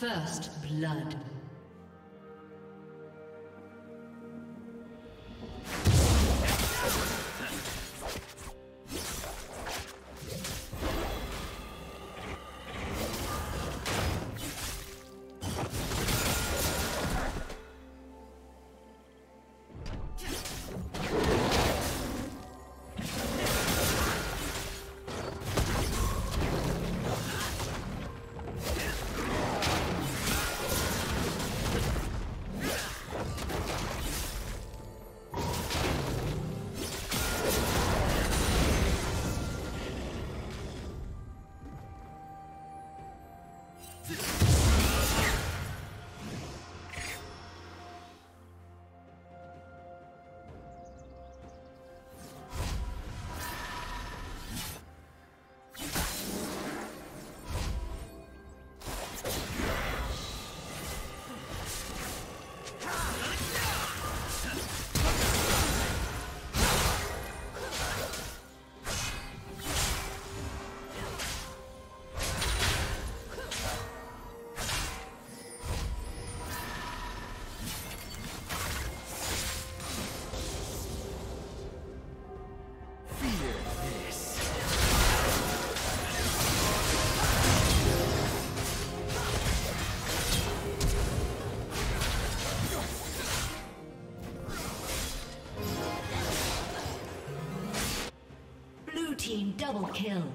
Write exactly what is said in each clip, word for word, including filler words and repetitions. First blood. Double kill. Come on.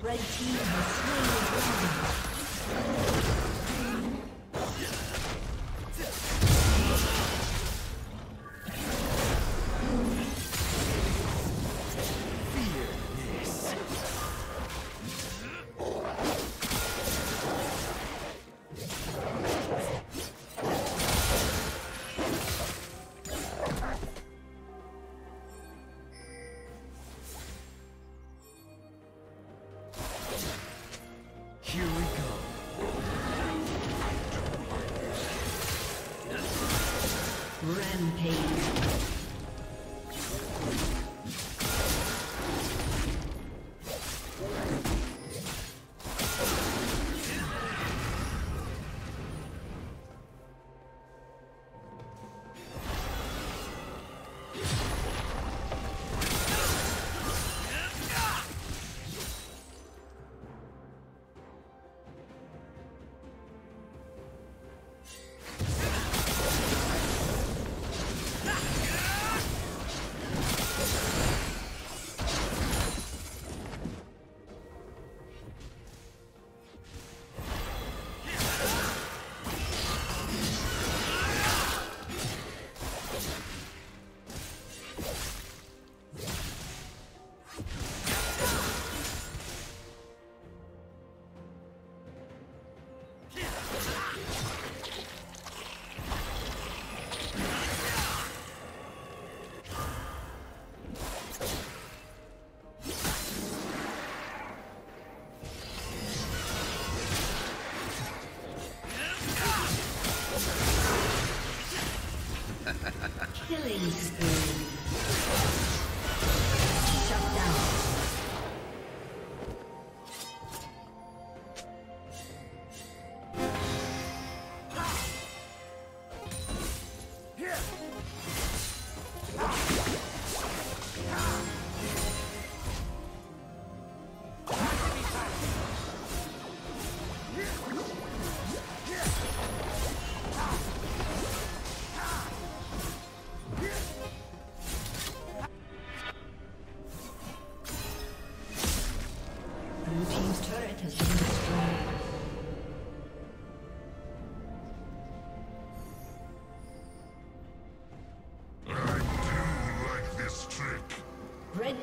Red team has slain the dragon. Killing spree. Shut down. Red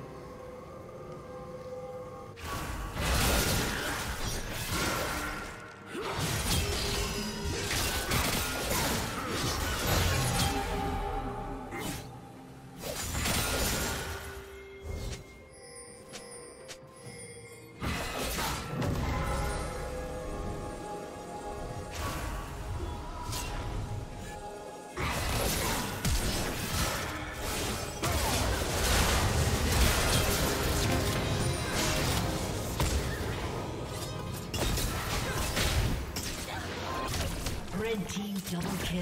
Red team double kill.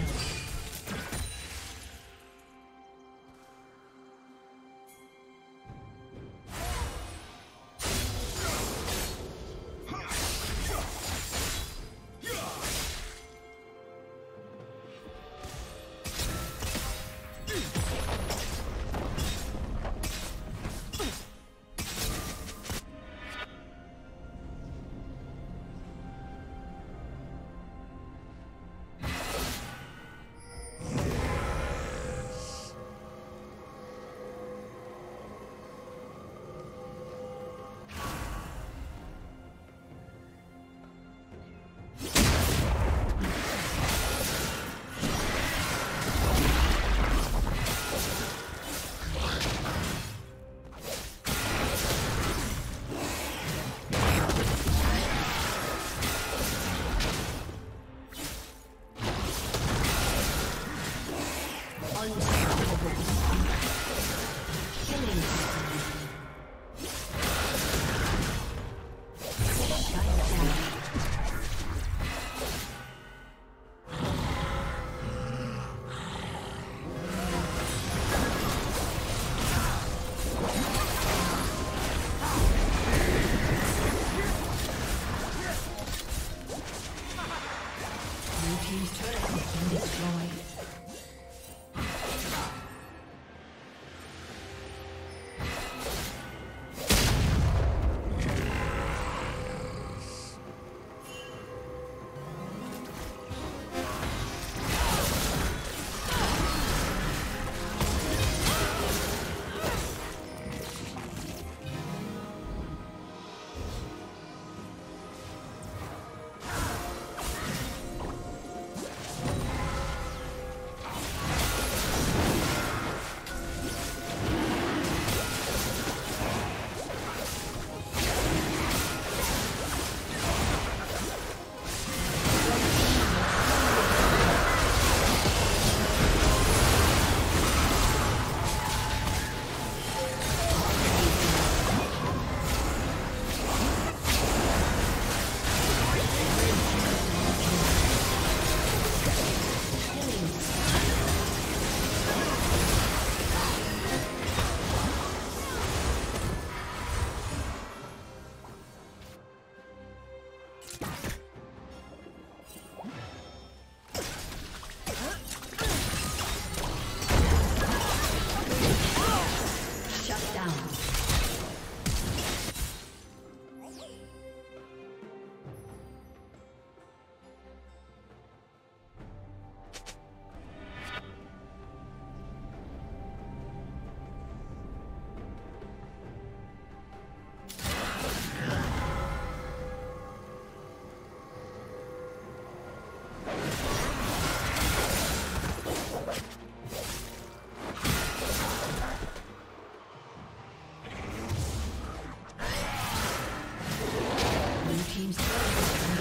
team's turret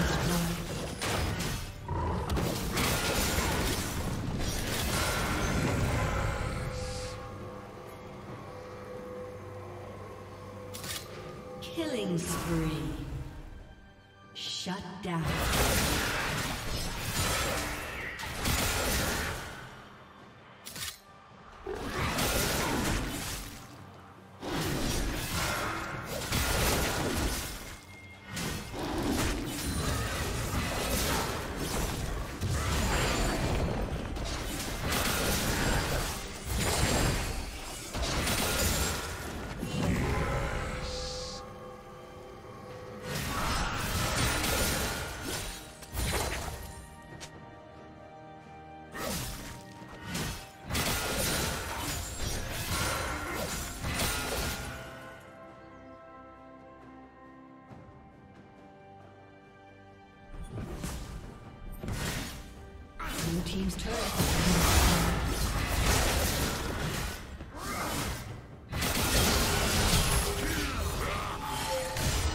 has been destroyed. Killing spree. Shut down. Blue team's turret has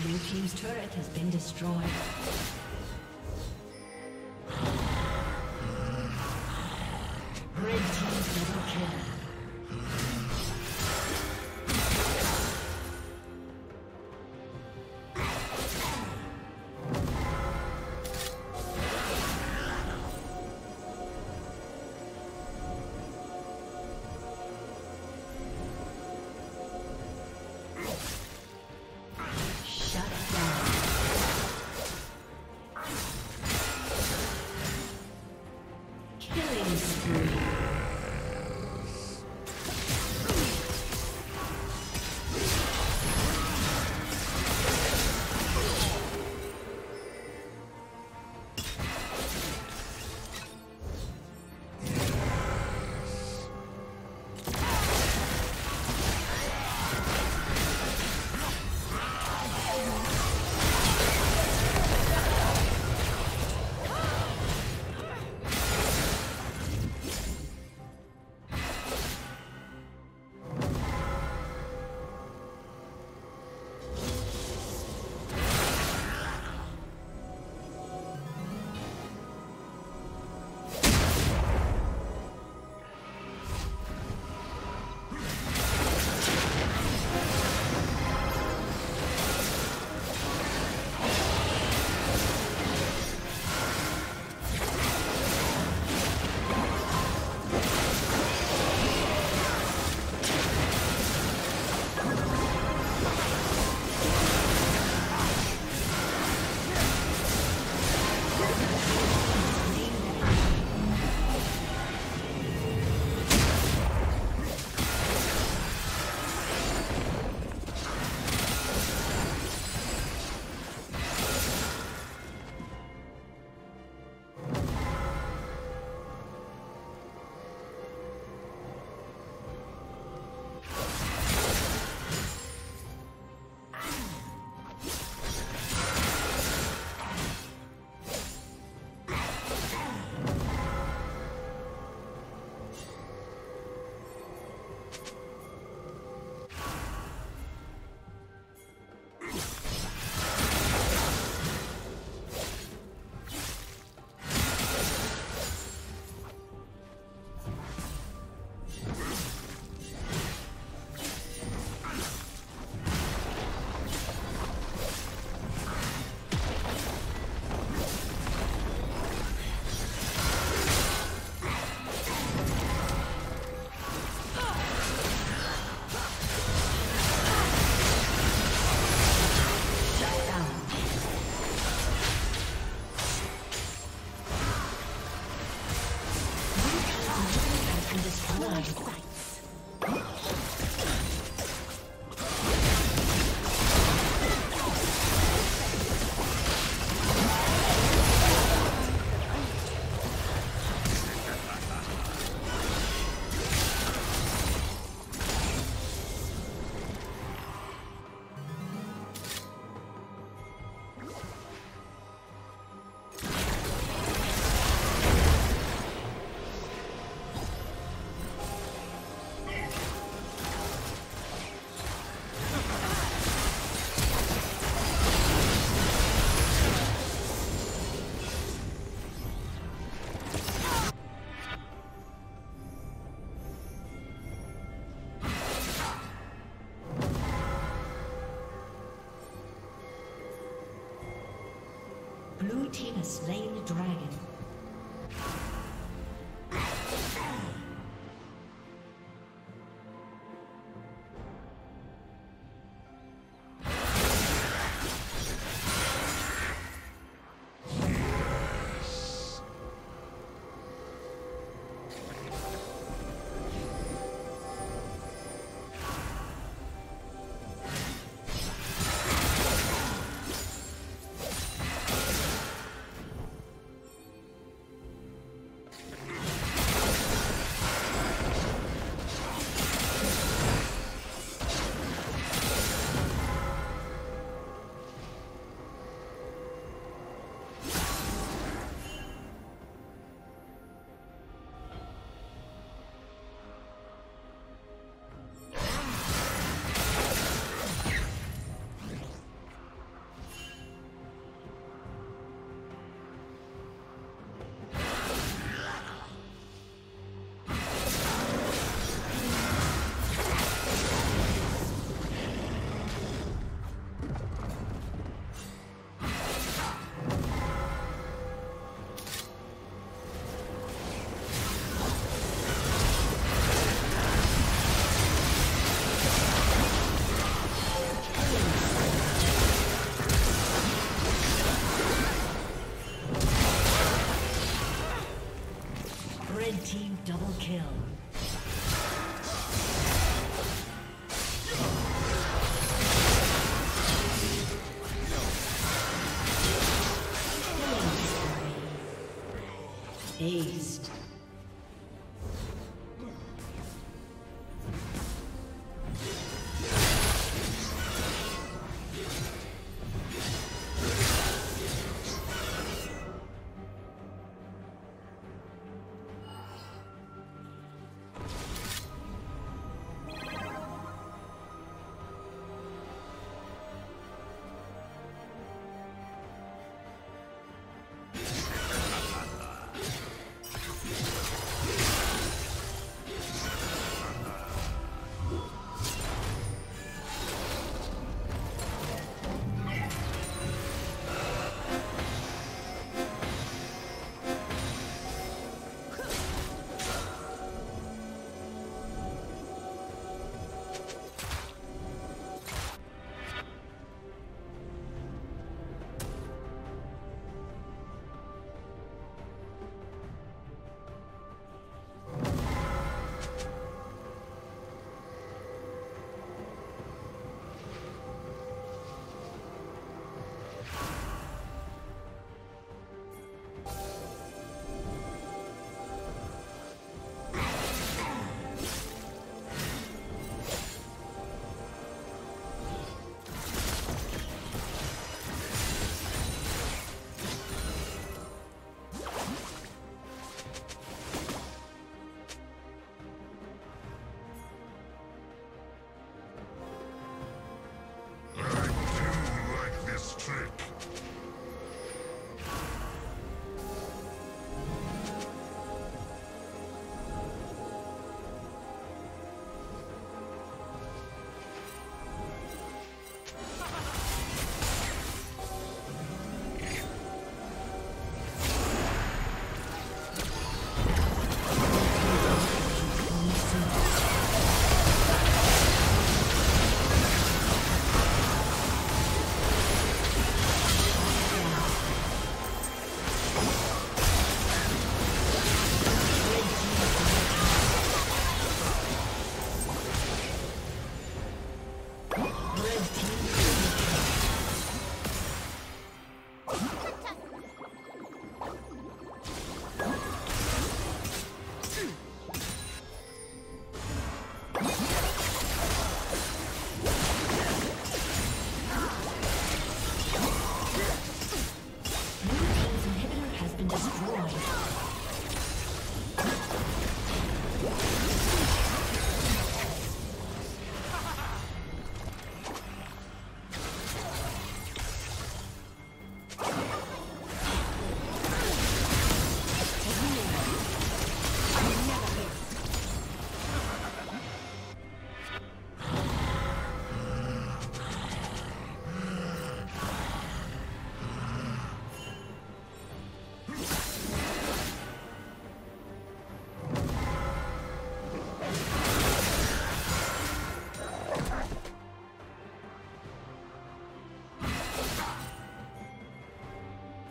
Blue Team's turret has been destroyed. Blue Team has slain the dragon. Double kill. Aced.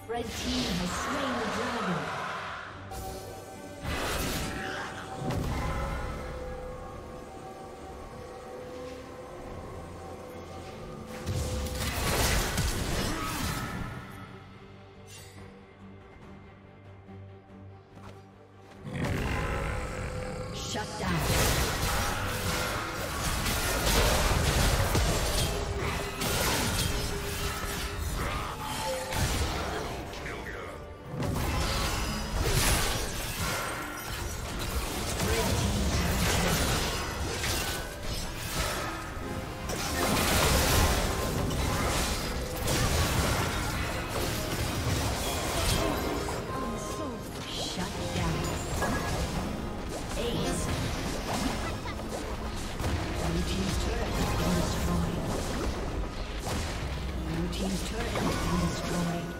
The red team has slain the dragon. Shut down. Blue team's turret has been destroyed.